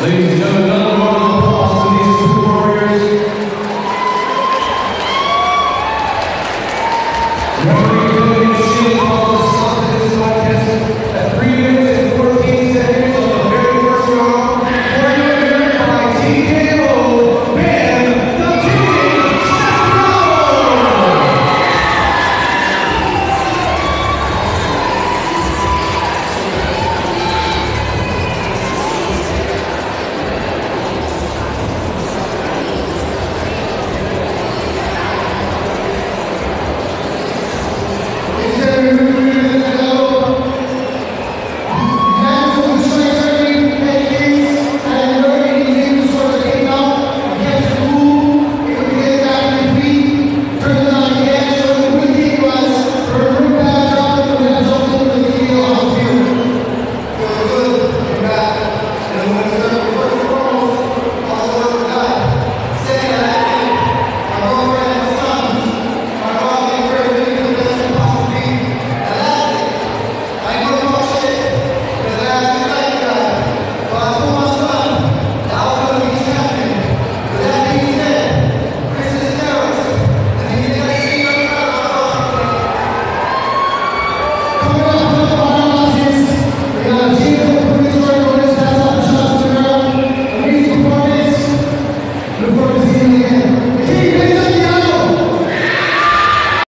Ladies and gentlemen,